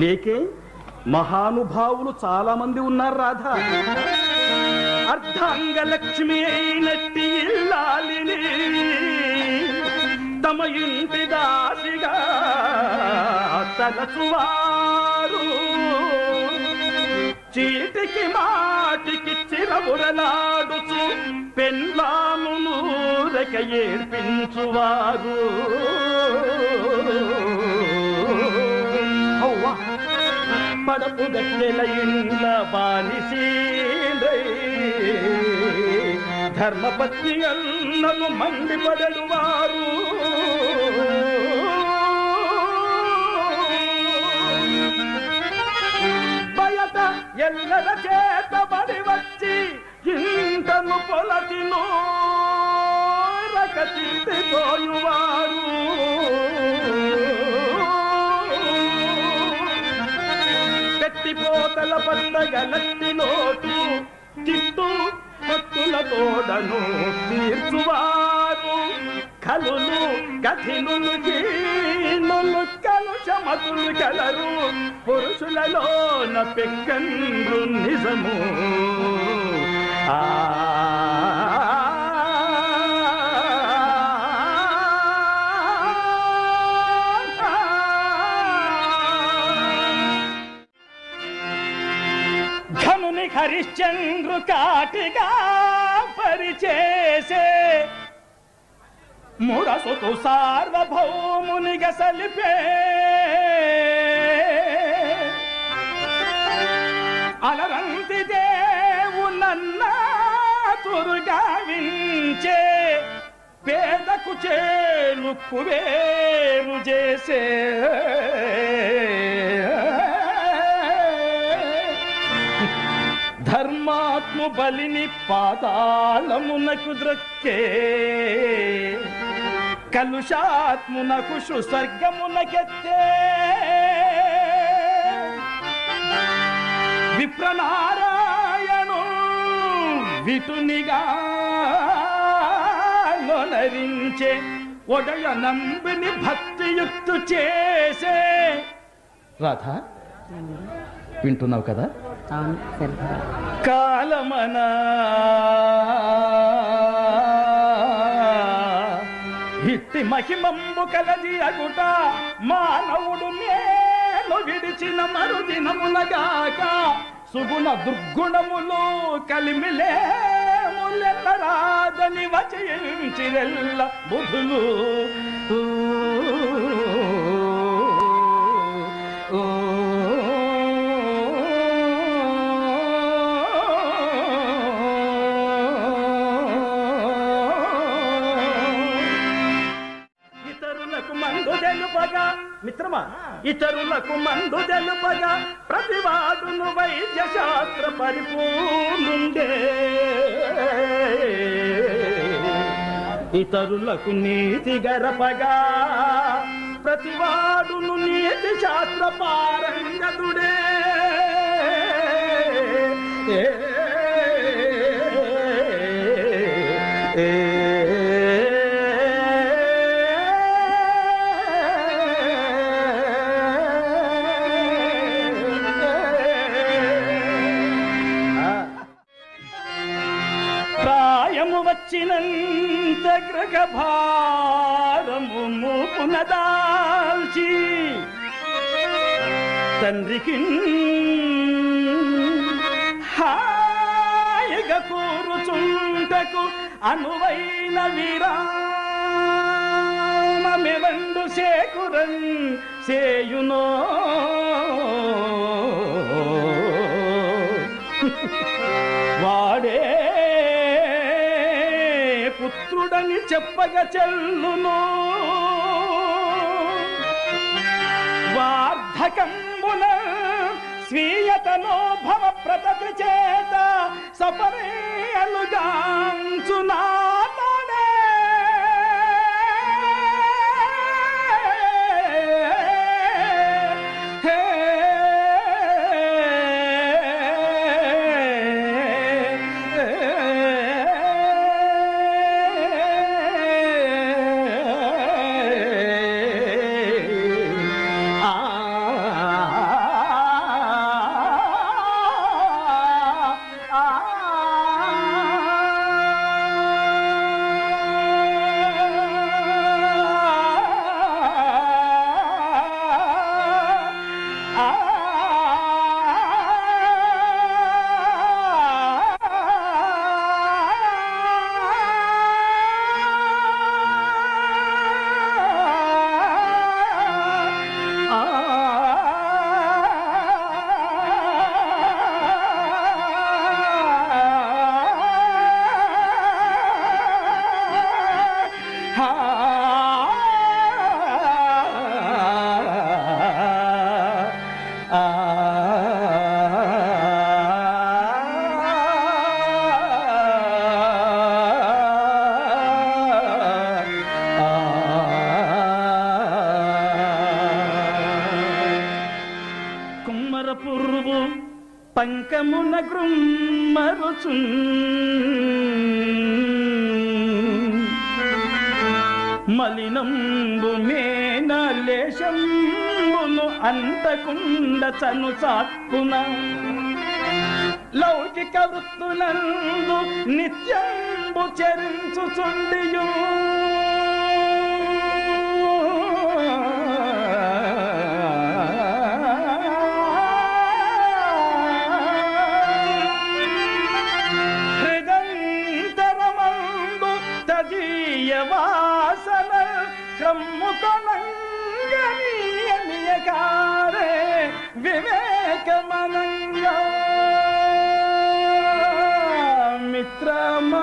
लेके महानुभावुलु चाला मंदी उन्नारु राधा अर्धांग लक्ष्मी नट्टी इल्लालिनी तम इंटि दासिगा तलसुवारू चीटिकी माटिकी चिरमुरलाडुचु पेन्लामुनु रेक एर्पिंचुवारू पड़पु गट्टेलयिंद बानिसींदे धर्मपत्नियन्नु मंडिपडुवारू बयत एल्लर चेत बडिवच्चि इंटनु पोलतिनु रकतिपोयुवारू पोतल पत्तगलत्ति नोटू Chittu पत्तुल तोडनु तीर्चुवारू kalunu kathilunu kinulu kalushamatulu kalaru purusulallo na pekkandru nizamu धनुनि Harishchandra काटगा परिचय से मुरासो तो सार्वभौमुनि गसलिपे अलरंति देवु नन्ना तुर्गाविंचे पेद कुचेलु कुबेरु जैसे धर्मात्म बलिनि पादालमुन कुद्रक्के कलुषात्मुन कुशु सर्गमुन केत्ते विप्रनारायणु विटुनिगा लोनरिंचे ओडय नंबिनि भक्तियुक्त चेसे राधा विंटुन्नावु कदा कालमना इति महिमंबु कलजी अगुट मानवुडु नेनु विडिचिन मरुदिनमुनगाक सुगुण दुर्गुणमुलो కలిమిలేములెల్ల రాదని వచించిరెల్ల బుధులు मित्रमा इतरुलकु मंदु देलुपगा प्रतिवादुनु वैद्य शास्त्र परिपूर्णुंडे इतरुलकु नीति गरपगा प्रतिवादुनु नीति शास्त्र पारंगदुडे चिनंत ग्रह भारमु मुपुनदालची तंद्रिकिन हाय गकुरु चुंटकु अनुवैन वीराम मेवंडु सेकुरन सेयुनो वाडे पुत्रुडनि चेप्पग चेल्लुनु वार्धकंबुन स्वीयतनो भव प्रतत्रिचेत सपरेयलुगांचुनातने पंकमुन ग्रुम्मरुचुन మలినంబు మేనలేశంబును అంతకుండచను సాత్పున లౌకిక వృత్తులందు నిత్యంబు చరించుచుండియు विवेक मनंगा मित्रमा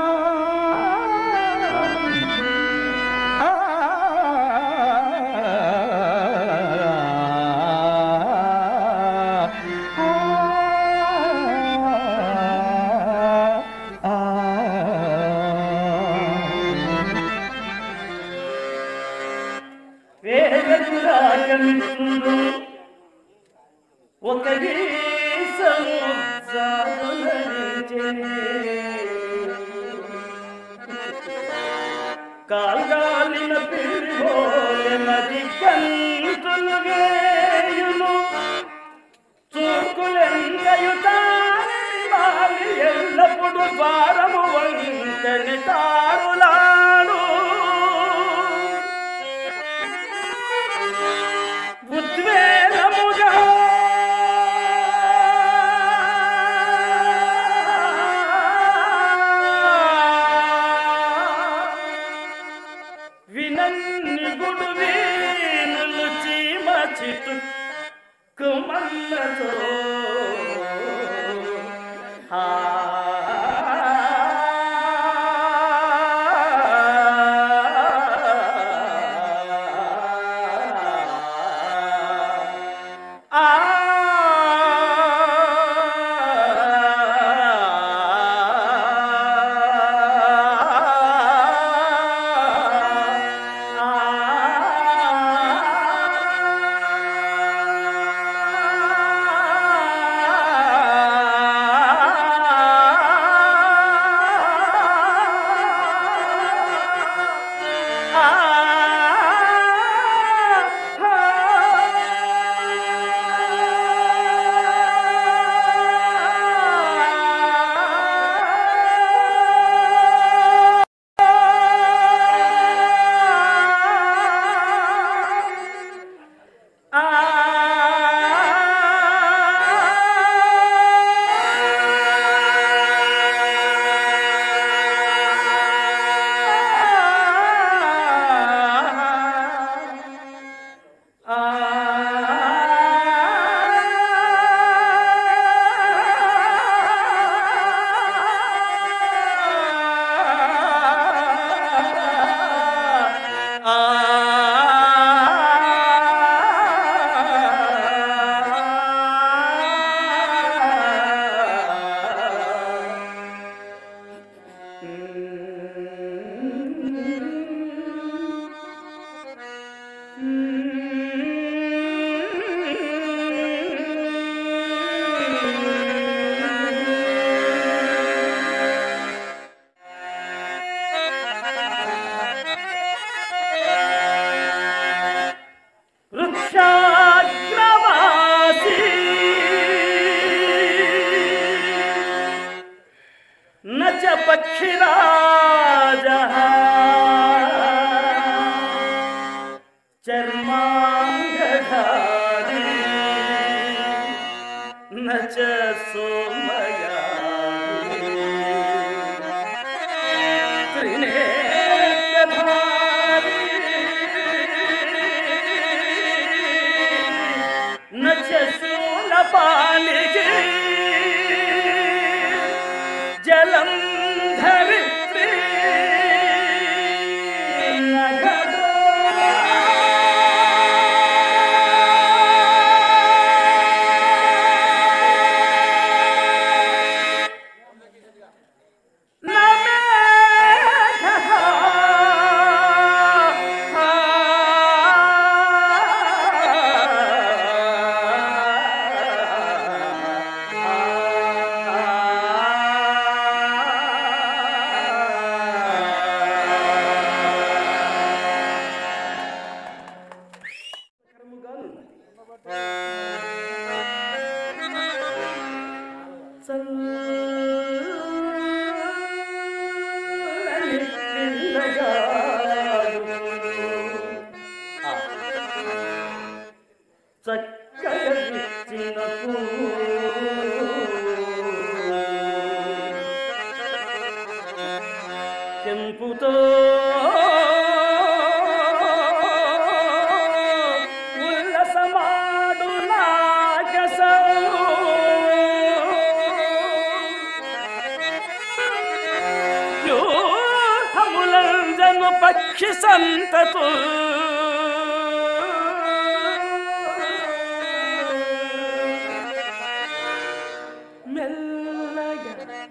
बख्श संत तू मिल गया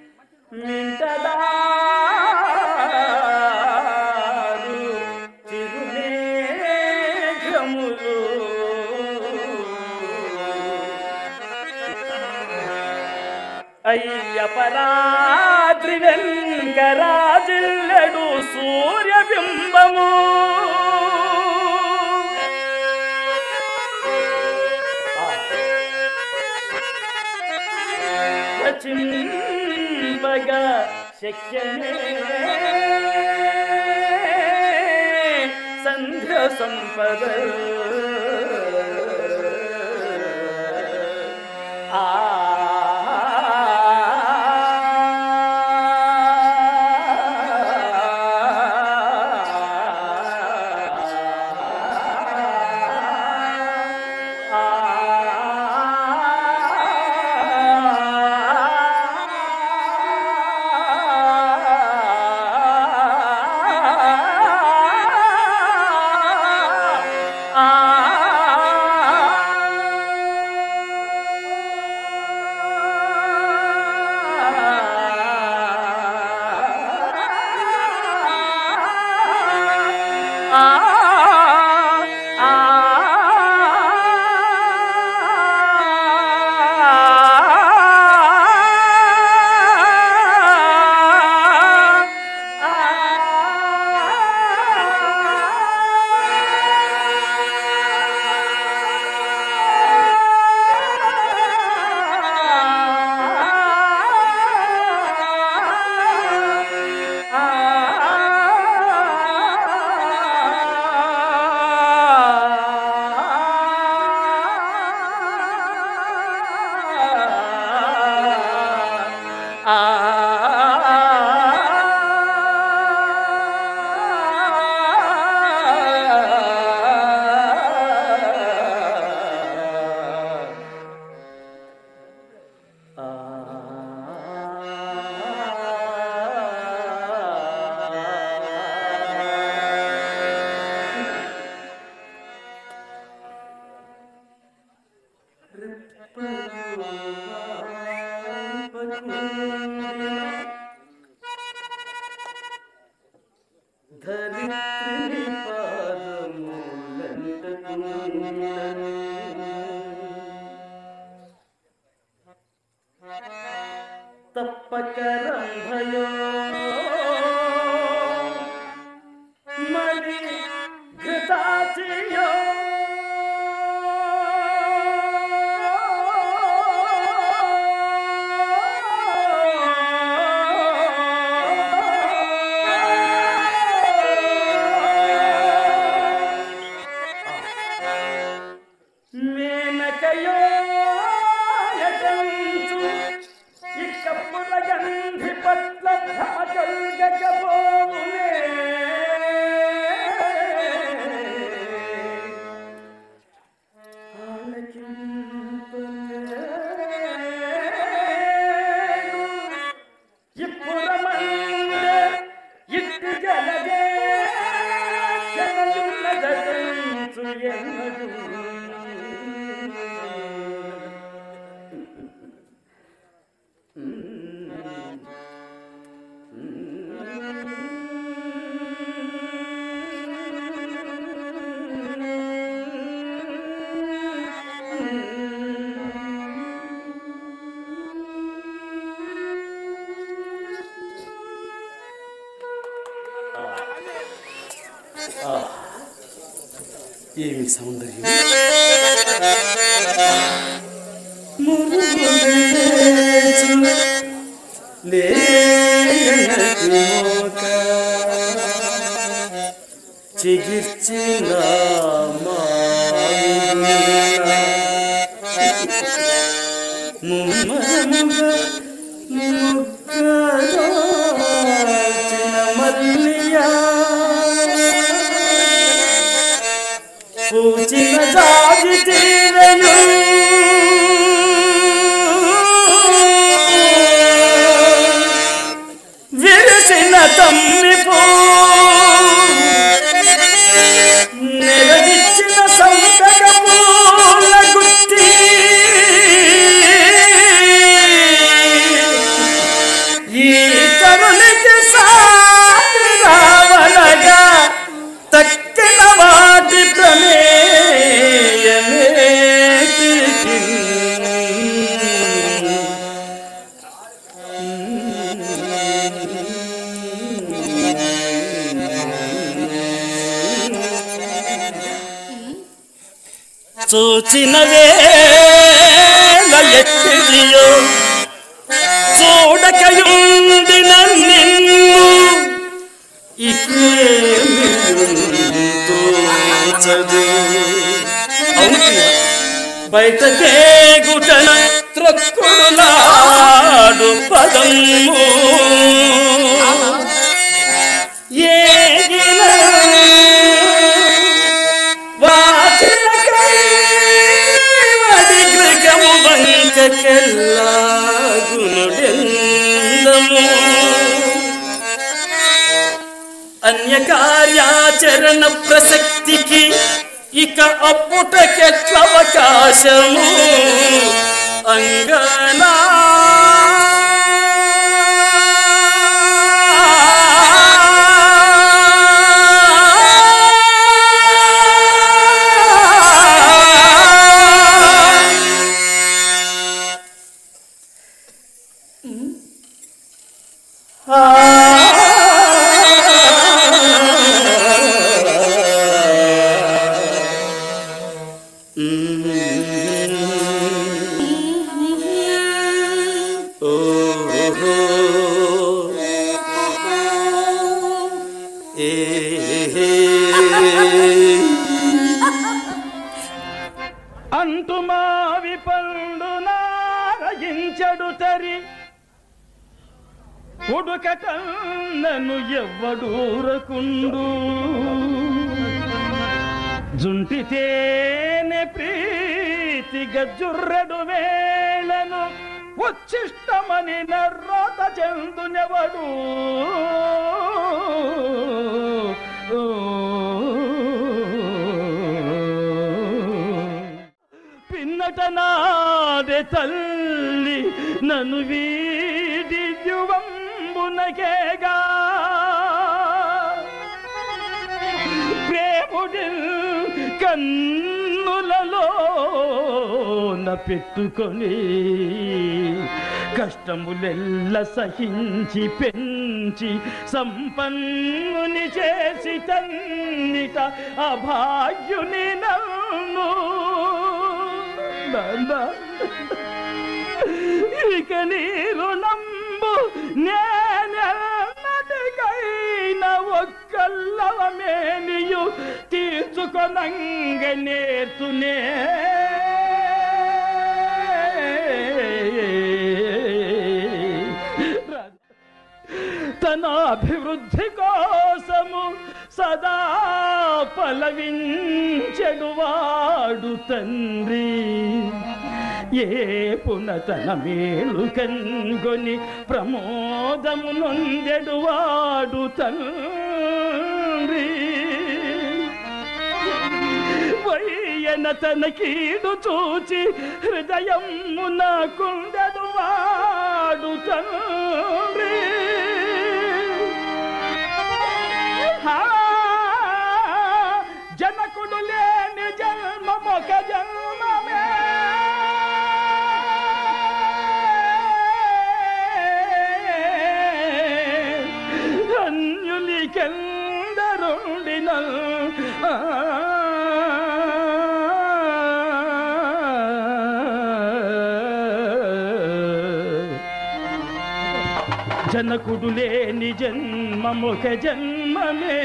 मिंटदारू तिरुमेघमुलू अय्यपराद्रि वेंकराजिल्लडू सूर्यबिंबमू चिंबगा शक्यने संध्या संपद सौंदर्य विरसिन तम्मिपू सोचिन वेलियो सोडकुंद निन्नु तोचदे बैठके गुटन त्रक्कुलाडु पदम्मु अन्य कार्याचरण प्रसक्ति की इक अपुट के अवकाशमु अंगना ूरकुंडू जुंटितेने प्रीति गज्जुर्रेडु वेळनु उच्छिष्टमनिन रोदजेंदुनेवडू पिन्नटनादे तल्लि ननु वीडियुवंबुनगेगा కన్నులలో నపెట్టుకొని కష్టములెల్ల సహించి పెంచి సంపన్నుని చేసి తన్నిట అభాగ్యుని నన్ను ఇక నీ రుణంబు నేనెన్నటికైనా ఒక్కల్లవమేనియు తీర్చుకొనంగనేర్తునే తన అభివృద్ధి కోసము సదా పలవించెడువాడు తండ్రి ఏ పునతన మేలు కన్గొని ప్రమోదము నొందెడువాడు తండ్రి వయ్యన తనకీడు చూచి హృదయమున కుండెడువాడు తండ్రి జనకుడు లేని జన్మమొక జన్మమే అన్యులికెందరుండిన జనకుడు లేని జన్మమొక జన్మమే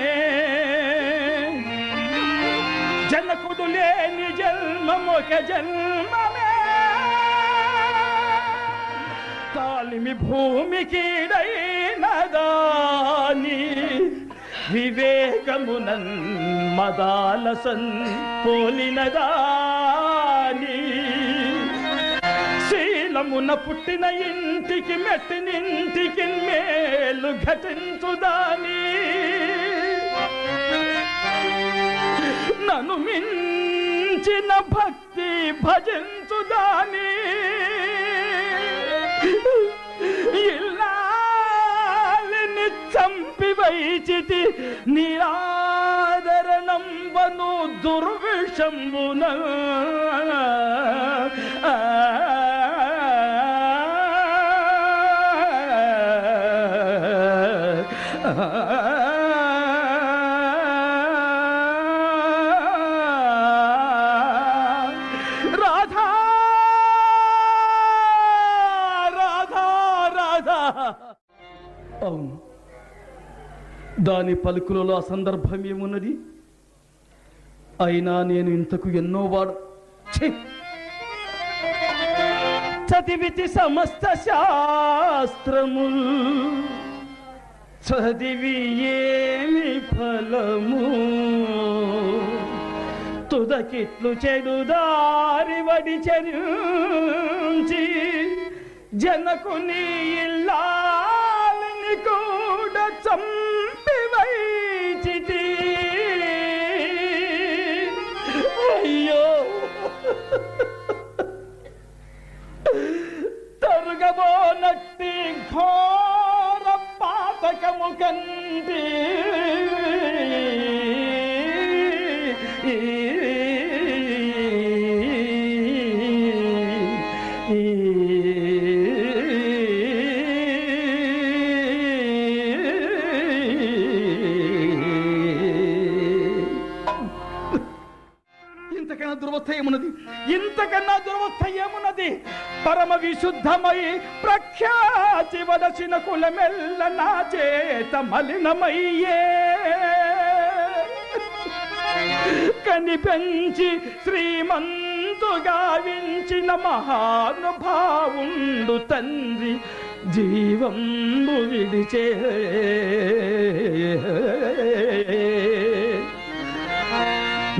जनकुडु लेनि जन्ममोक जन्ममे तालिमि भूमि कीडैन दानि विवेकमुनन् मदालसन् पोलिन दानि शीलमुन पुट्टिन इंटिकि मेट्टिनिंटिकि मेलु घटिंचु दानि నన్ను మించిన భక్తి భజించు దాని ఇల్లాలిని చంపి వైచితి నిరాదరణంబను దుర్విషంబున కదా. అవును, దాని పలుకులలో ఆ సందర్భం ఏమున్నది? అయినా నేను ఇంతకు ఎన్నో వాడు చదివితి సమస్త శాస్త్రముల్ చదివి ఏమి ఫలము తుదకిట్లు చెడు దారి వడి చెరుంచి జనకుని ఇల్లాలని కూడా చంపివైచితి. అయ్యో తరుగబోనట్టి ఘోర పాతకము కంటి ఇంతకన్నా దురవస్థ ఏమున్నది? పరమ విశుద్ధమై ప్రఖ్యాతివలసిన కులమెల్ల నా చేత మలినమయ్యే కనిపెంచి శ్రీమంతుగా వించిన మహానుభావుండు తండ్రి జీవంబు విడిచే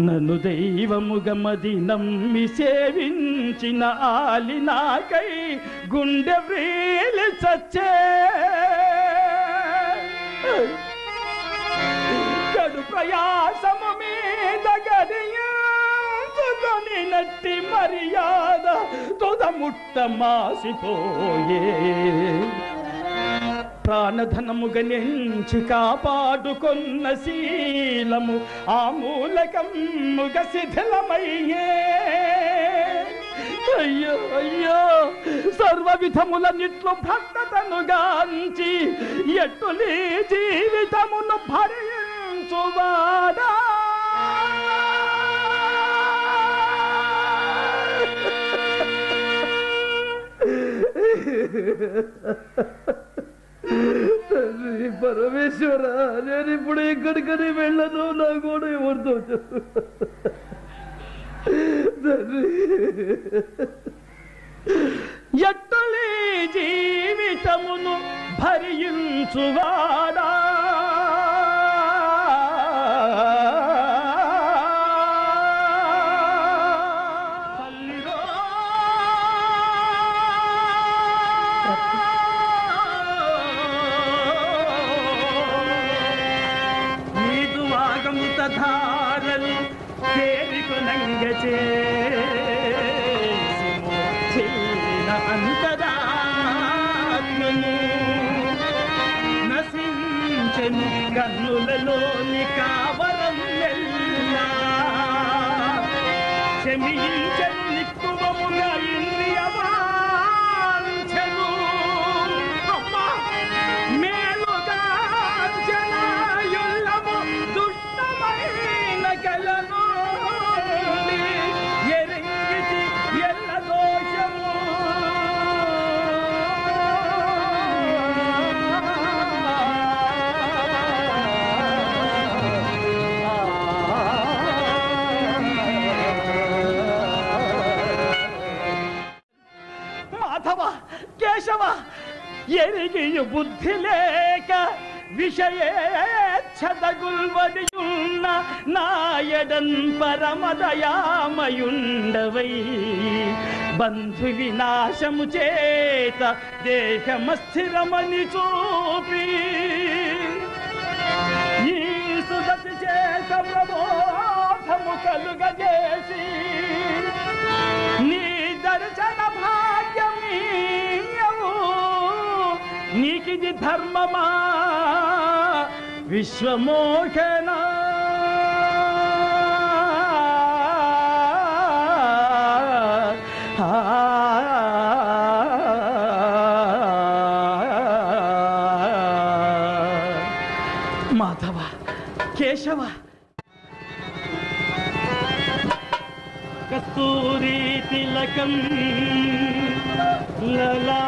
నన్ను దైవముగమది నమ్మి సేవించిన ఆలినాకై గుండె వ్రీలి చచ్చే కడు ప్రయాసము మీద గడియుకొని నట్టి మర్యాద తుదముట్ట మాసిపోయే ప్రాణధనముగ నెంచి కాపాడుకున్న శీలము ఆ మూలకముగ శిథిలమయ్యే. అయ్యో అయ్యో సర్వ విధములన్నిట్లు భక్తతనుగాంచి ఎట్టులీ జీవితమును భరించువాడా తండ్రి పరమేశ్వర, నేను ఇప్పుడు ఎక్కడికని వెళ్ళను, నా కూడా ఎవరితో తండ్రి ఎట్టలే జీవితమును భరించువాడా కన్నులలోని కావరం క్షమించని కుమమున ఇంద్రియవాంఛను మేలుదాంచనాయుల్లము దుష్టమైన కలను ఎరింగితి ఎల్ల దోషము ఎరిగియు బుద్ధి లేక విషయేచ్ఛతగుల్వడియున్న నాయడన్ పరమదయామయుండవై బంధు వినాశము చేత దేహమస్థిరమని చూపి ఈ సుగతి చేత ప్రబోధము కలుగజేసి నీ దర్శన భాగ్యమీ నీకిది ధర్మమా విశ్వమోహనా. మాధవ కేశవ కస్తూరి తిలకం లలా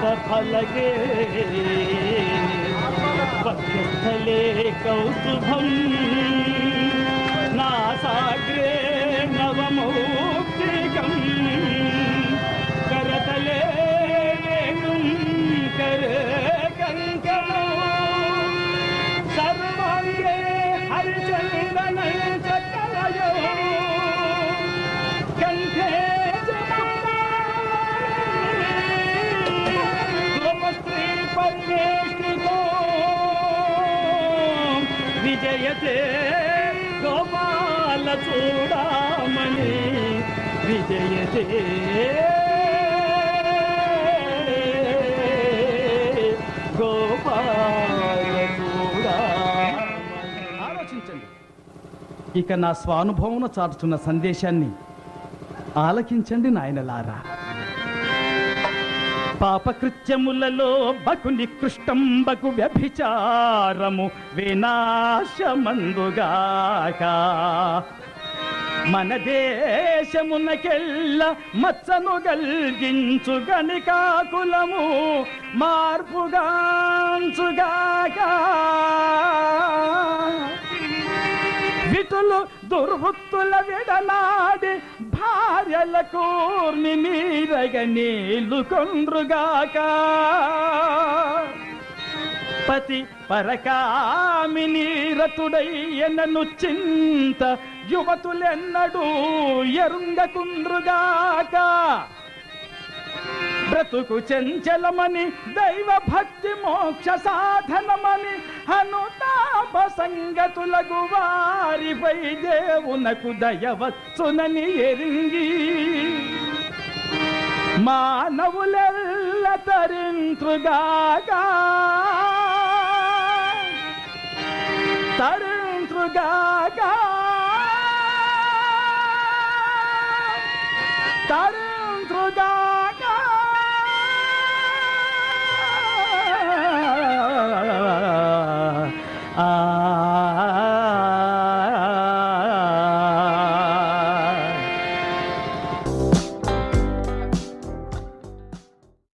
बर्फा लगे पक्षस्थले कौस्तुभम नासाग्रे नवमोक्तिकं करतले कुंकर कंकणं सर्वांगे हर्षचंदनं विजयते गोपाल चूड़ामणि विजयते गोपाल चूड़ामणि। ఆలోచించండి ఇక నా స్వానుభవమున చాటుతున్న సందేశాన్ని ఆలకించండి నాయనలారా। पापकृत्यमुలలో बकु निकृष्टं बकु व्यभिचारमु विनाशमंदुगाका मन देशमुनकेल्ल मत्सनु गल्गिंचु गणिकाकुलमु मार्पुगांचुगाका వితులు దుర్వృత్తుల విడనాడి భార్యల కూర్ని నీరగ నీళ్లు కొండ్రుగాక పతి పరకామిని రతుడయ్యనను చింత యువతులెన్నడూ ఎరుంగ కుండ్రుగాక బ్రతుకు చంచలమని దైవ భక్తి మోక్ష సాధనమని అనుతాప సంగతులగు వారిపై దేవునకు దయవచ్చునని ఎరింగి మానవులెల్ల తరింత్రుగాగా తరింత్రుగాగా తరింత్రుగా